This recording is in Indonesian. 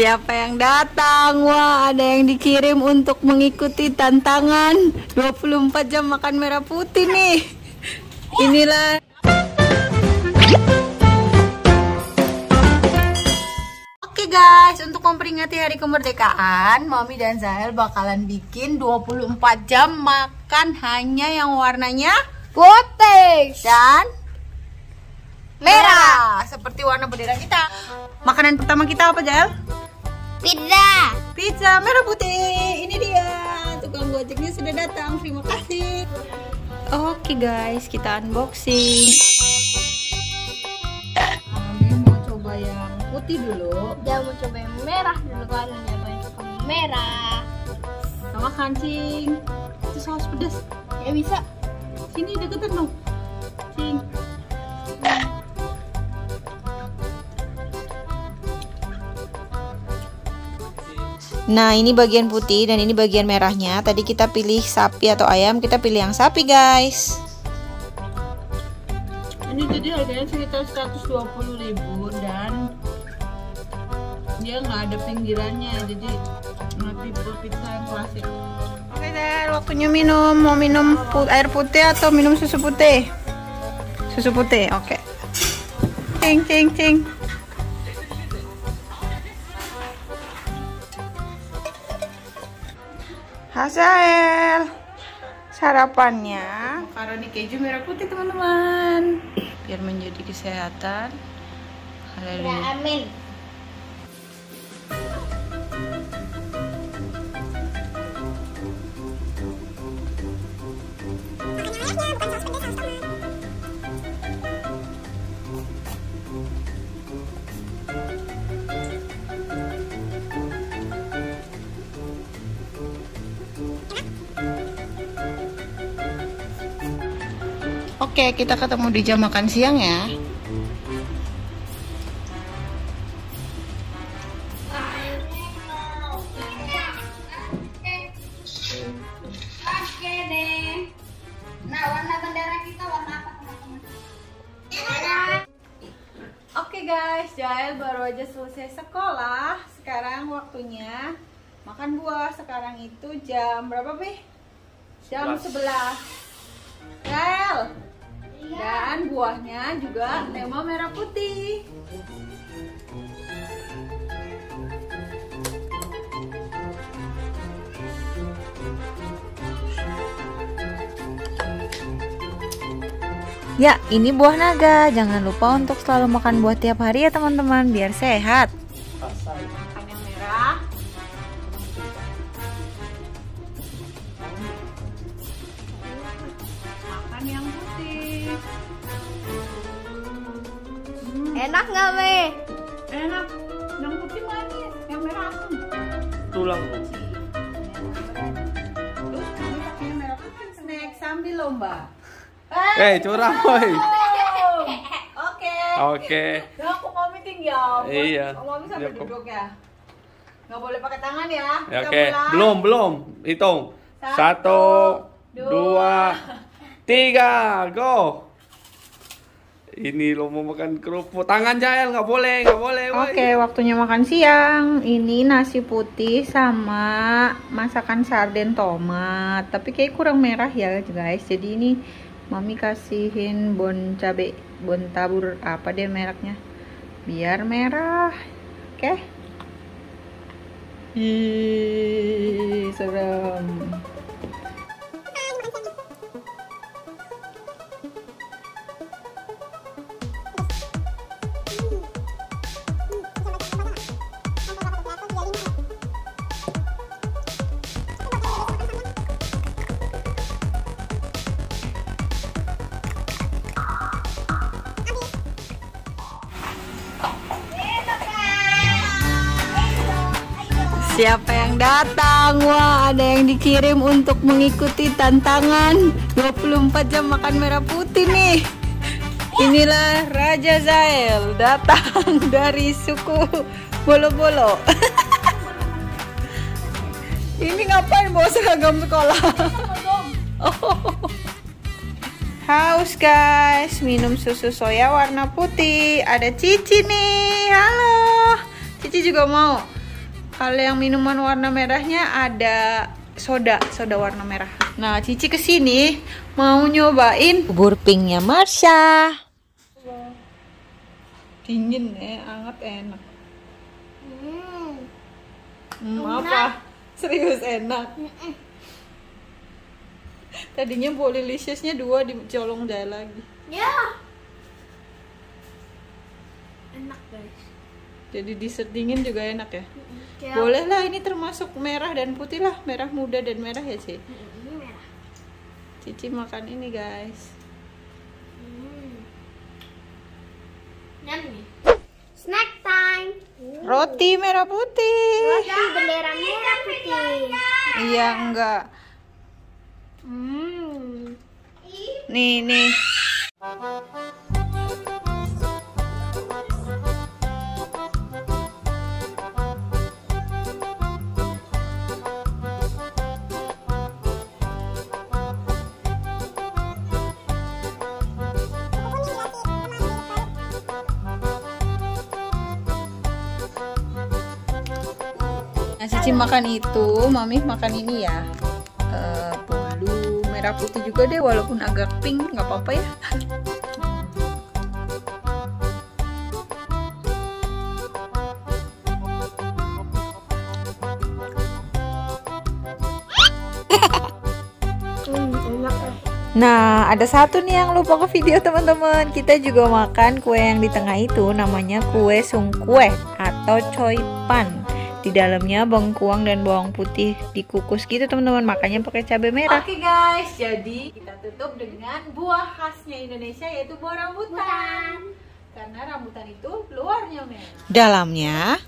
Siapa yang datang? Wah, ada yang dikirim untuk mengikuti tantangan 24 jam makan merah putih nih. Inilah. Oke guys, untuk memperingati hari kemerdekaan, Mami dan Zael bakalan bikin 24 jam makan hanya yang warnanya putih dan merah, seperti warna bendera kita. Makanan pertama kita apa, Zael? Pizza merah putih. Ini dia, tukang gojeknya sudah datang. Terima kasih. Oke guys, kita unboxing. Mami mau coba yang putih dulu. Dia mau coba yang merah dulu kan. Dia mau coba merah sama kancing. Itu saus pedas. Ya bisa. Sini deketan dong. Cing. Nah, ini bagian putih dan ini bagian merahnya. Tadi kita pilih sapi atau ayam, kita pilih yang sapi, guys. Ini jadi harganya sekitar 120.000 dan dia nggak ada pinggirannya, jadi tipe pizza yang klasik. Oke, Zael, waktunya minum. Mau minum air putih atau minum susu putih? Susu putih, oke. Cing, cing, cing. Zael, sarapannya makaroni keju merah putih, teman-teman, biar menjadi kesehatan. Haleluya, ya, amin. Oke, kita ketemu di jam makan siang ya. Oke deh. Nah, warna bendera kita warna apa, teman-teman? Oke guys, Zael baru aja selesai sekolah. Sekarang waktunya makan buah. Sekarang itu jam berapa, Bi? Jam 11. Zael. Dan buahnya juga tema merah putih. Ya, ini buah naga. Jangan lupa untuk selalu makan buah tiap hari ya teman-teman, biar sehat. Makan yang merah. Makan yang putih. Enak nggak, Me? Enak. Yang putih manis, yang merah asam. Tulang putih. Lu pakai yang merah kan snack sambil lomba. Curang, woi. Oke. Oke. Nah, aku mau meeting ya. Iya. Mau bisa duduk ya. Nggak boleh pakai tangan ya. Oke. Belum. Hitung. 1, 2, 3, go. Ini lo mau makan kerupuk. Tangan Zael, nggak boleh. Oke, waktunya makan siang. Ini nasi putih sama masakan sarden tomat. Tapi kayak kurang merah ya guys. Jadi ini Mami kasihin bon cabe, bon tabur apa deh mereknya. Biar merah. Oke. Ih, serem. Siapa yang datang? Wah, ada yang dikirim untuk mengikuti tantangan 24 jam makan merah putih nih. Inilah Raja Zael, datang dari suku Bolo-Bolo. Ini ngapain bawa seragam sekolah? Oh. Haus guys, minum susu soya warna putih. Ada Cici nih, halo. Cici juga mau. Kalau yang minuman warna merahnya ada soda warna merah. Nah, Cici kesini mau nyobain bubur pinknya Marsha. Dingin ya, anget enak. Apa? Serius enak. Tadinya Bollilicious-nya 2 dicolong jahe lagi. Ya. Enak guys. Jadi dessert dingin juga enak ya. Ya. Boleh lah, ini termasuk merah dan putih lah, merah muda dan merah ya Cici. Ini merah. Cici makan ini guys. Yummy. Snack time. Roti merah putih. Roti bendera merah putih. Iya enggak. Nih. Nah, Cici makan itu, Mami makan ini ya. Bolu merah putih juga deh, walaupun agak pink, nggak apa-apa ya. Nah, ada satu nih yang lupa ke video teman-teman. Kita juga makan kue yang di tengah itu, namanya kue sungkue atau choy pan. Di dalamnya bengkuang dan bawang putih dikukus gitu teman-teman, makanya pakai cabai merah. Oke guys, jadi kita tutup dengan buah khasnya Indonesia, yaitu buah rambutan. Karena rambutan itu luarnya merah, dalamnya